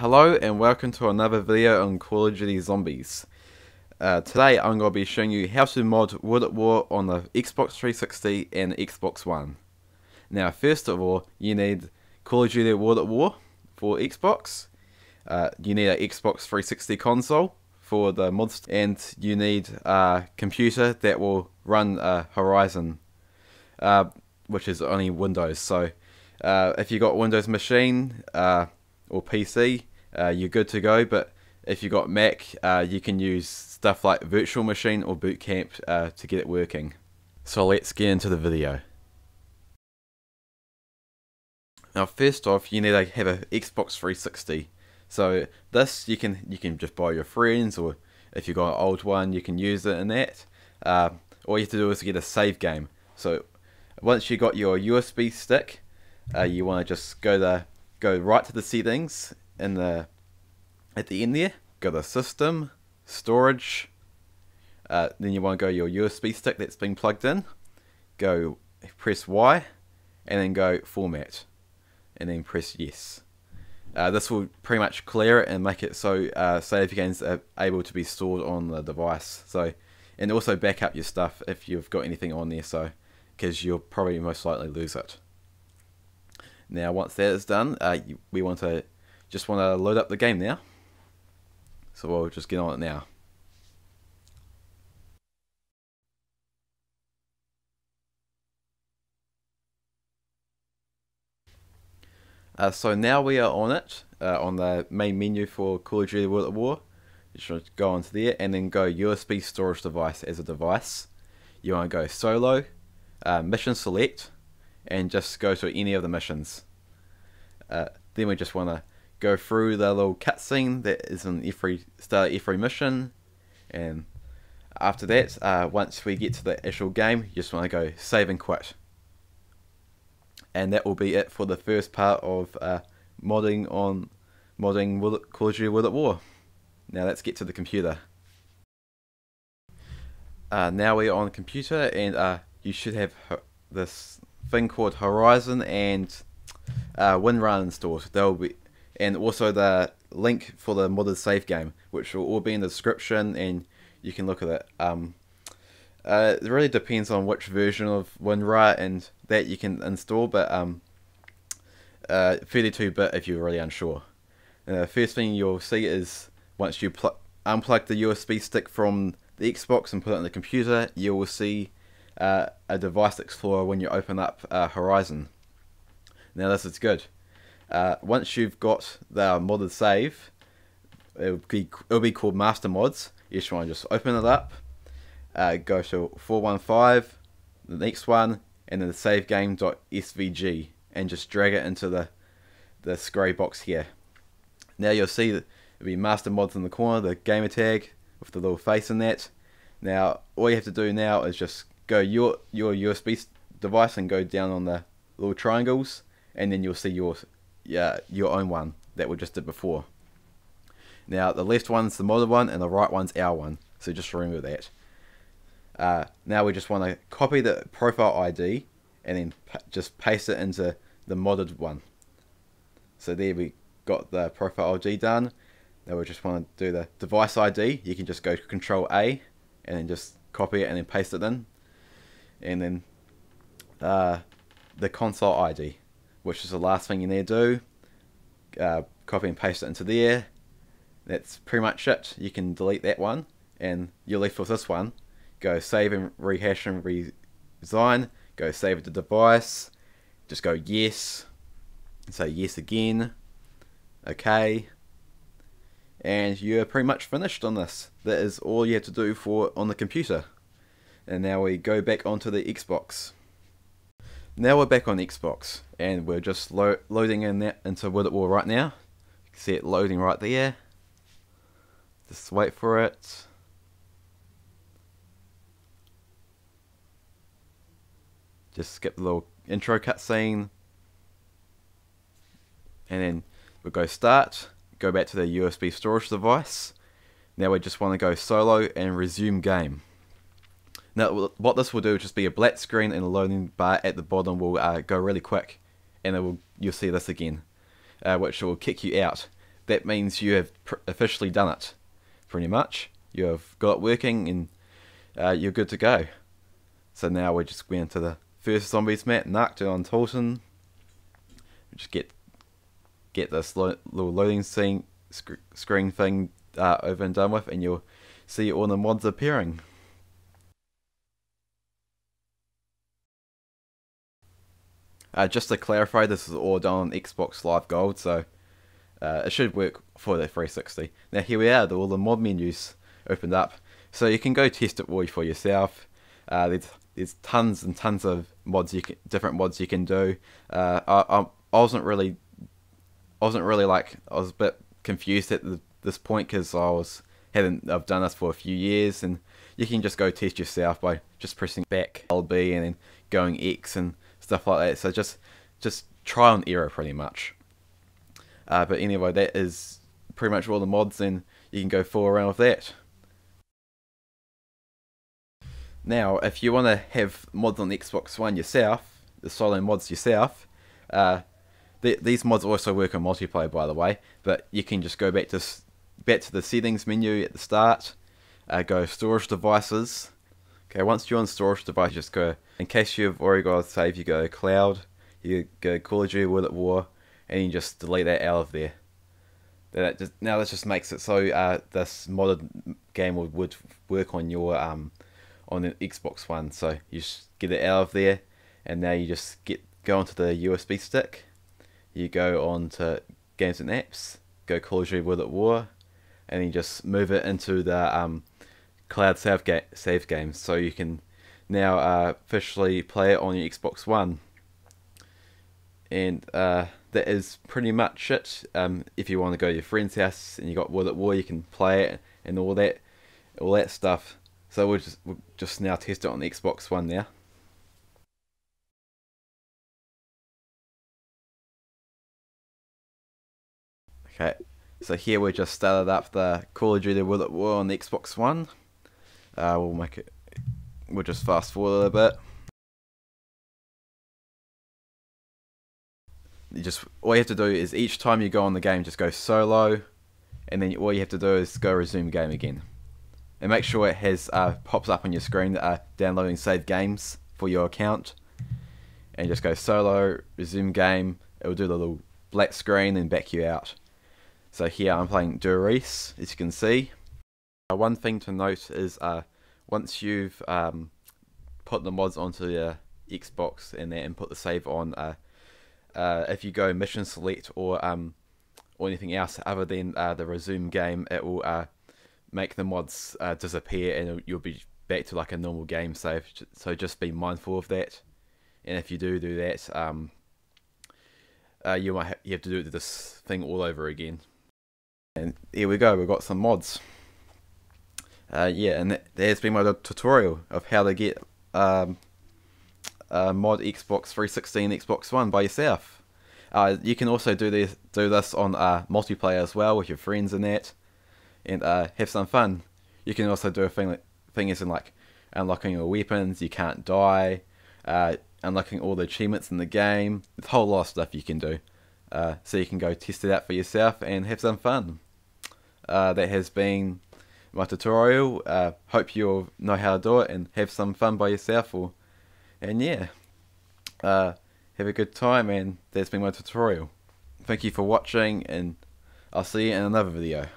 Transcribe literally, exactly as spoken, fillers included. Hello and welcome to another video on Call of Duty Zombies. Uh, today I'm going to be showing you how to mod World at War on the Xbox three sixty and Xbox One. Now first of all, you need Call of Duty World at War for Xbox. Uh, you need an Xbox three sixty console for the mods, and you need a computer that will run uh, Horizon, uh, which is only Windows. So uh, if you got a Windows machine, uh, or P C, uh, you're good to go. But if you got Mac, uh, you can use stuff like Virtual Machine or Bootcamp uh, to get it working. So let's get into the video. Now first off, you need to have an Xbox three sixty. So this you can you can just borrow your friends, or if you got an old one you can use it in that. Uh, all you have to do is get a save game. So once you got your U S B stick, uh, you want to just go the Go right to the settings, and the at the end there, go to system, storage. Uh, then you want to go your U S B stick that's been plugged in. Go press Y, and then go format, and then press yes. Uh, this will pretty much clear it and make it so uh, save games are able to be stored on the device. So, and also back up your stuff if you've got anything on there, so because you'll probably most likely lose it. Now once that is done, uh, we want to just want to load up the game now. So we'll just get on it now. Uh, so now we are on it, uh, on the main menu for Call of Duty World at War. You should go onto there and then go U S B storage device as a device. You want to go solo, uh, mission select, and just go to any of the missions. Uh, then we just want to go through the little cutscene that is in every start of every mission, and after that, uh, once we get to the actual game, you just want to go save and quit. And that will be it for the first part of uh, modding on modding World, Call of Duty World at War. Now let's get to the computer. Uh, now we're on the computer, and uh, you should have this thing called Horizon and uh, WinRAR installed. They'll be, and also the link for the modded save game, which will all be in the description, and you can look at it. Um, uh, it really depends on which version of WinRAR and that you can install, but um, uh, thirty-two bit if you're really unsure. And the first thing you'll see is once you pl unplug the U S B stick from the Xbox and put it on the computer, you will see Uh, a device explorer when you open up uh, Horizon. Now this is good. Uh, once you've got the modded save, it'll be, it'll be called MasterMods. You just want to just open it up, uh, go to four one five, the next one, and then the save game.svg, and just drag it into the this grey box here. Now you'll see that it'll be MasterMods in the corner, the gamer tag with the little face in that. Now all you have to do now is just go your your U S B device and go down on the little triangles, and then you'll see your yeah your own one that we just did before. Now the left one's the modded one, and the right one's our one. So just remember that. Uh, now we just want to copy the profile I D and then pa just paste it into the modded one. So there we got the profile I D done. Now we just want to do the device I D. You can just go Control A and then just copy it and then paste it in. And then uh, the console I D, which is the last thing you need to do. Uh, copy and paste it into there. That's pretty much it. You can delete that one, and you're left with this one. Go save and rehash and redesign. Go save the device. Just go yes. Say yes again. Okay. And you're pretty much finished on this. That is all you have to do for on the computer. And now we go back onto the Xbox. Now we're back on Xbox, and we're just lo loading in that into World at War right now. You can see it loading right there. Just wait for it. Just skip the little intro cutscene, and then we'll go start. Go back to the U S B storage device. Now we just want to go solo and resume game. Now what this will do is just be a black screen, and the loading bar at the bottom will uh, go really quick, and it will you'll see this again, uh, which will kick you out. that means you have pr officially done it. Pretty much, you have got working and uh, you're good to go. So now we're just going to the first Zombies map, Narktur on Tolton. Just get get this lo little loading scene sc screen thing uh, over and done with, and you'll see all the mods appearing. Uh, just to clarify, this is all done on Xbox Live Gold, so uh, it should work for the three sixty. Now here we are, all the mod menus opened up, so you can go test it all for yourself. Uh, there's there's tons and tons of mods you can, different mods you can do. Uh, I, I I wasn't really I wasn't really like I was a bit confused at the, this point because I was hadn't I've done this for a few years, and you can just go test yourself by just pressing back L B and then going X and stuff like that. So just just trial and error pretty much. Uh, but anyway, that is pretty much all the mods, and you can go fool around with that. Now, if you want to have mods on the Xbox One yourself, the solo mods yourself, uh, th these mods also work on multiplayer, by the way. But you can just go back to back to the settings menu at the start. Uh, go storage devices. Okay, once you're on storage device, just go. In case you've already got a save, you go cloud, you go Call of Duty World at War, and you just delete that out of there. That just, now that just makes it so uh, this modded game would, would work on your um on an Xbox One. So you just get it out of there, and now you just get go onto the U S B stick. You go on to games and apps, go Call of Duty World at War, and you just move it into the um. Cloud save, ga save games, so you can now uh, officially play it on your Xbox One. And uh, that is pretty much it. Um, if you want to go to your friend's house and you got World at War, you can play it and all that, all that stuff. So we'll just we'll just now test it on the Xbox One now. Okay, so here we just started up the Call of Duty World at War on the Xbox One. Uh, we'll make it. We'll just fast forward a bit. You just all you have to do is each time you go on the game, just go solo, and then all you have to do is go resume game again, and make sure it has uh, pops up on your screen that are downloading saved games for your account, and just go solo, resume game. It will do the little black screen and back you out. So here I'm playing Duris, as you can see. One thing to note is uh, once you've um, put the mods onto your Xbox and then put the save on, uh, uh, if you go mission select or um, or anything else other than uh, the resume game, it will uh, make the mods uh, disappear and you'll be back to like a normal game save. So just be mindful of that. And if you do do that, um, uh, you might ha you have to do this thing all over again. And here we go. We've got some mods. Uh, yeah, and there's been my little tutorial of how to get um, uh, mod Xbox three sixty and Xbox One by yourself. Uh, you can also do this do this on uh, multiplayer as well with your friends and that, and uh, have some fun. You can also do a thing like thing as in like unlocking your weapons, you can't die, uh, unlocking all the achievements in the game. There's a whole lot of stuff you can do, uh, so you can go test it out for yourself and have some fun. Uh, that has been my tutorial. Uh, hope you'll know how to do it and have some fun by yourself, or and yeah, uh, have a good time, and that's been my tutorial. Thank you for watching, and I'll see you in another video.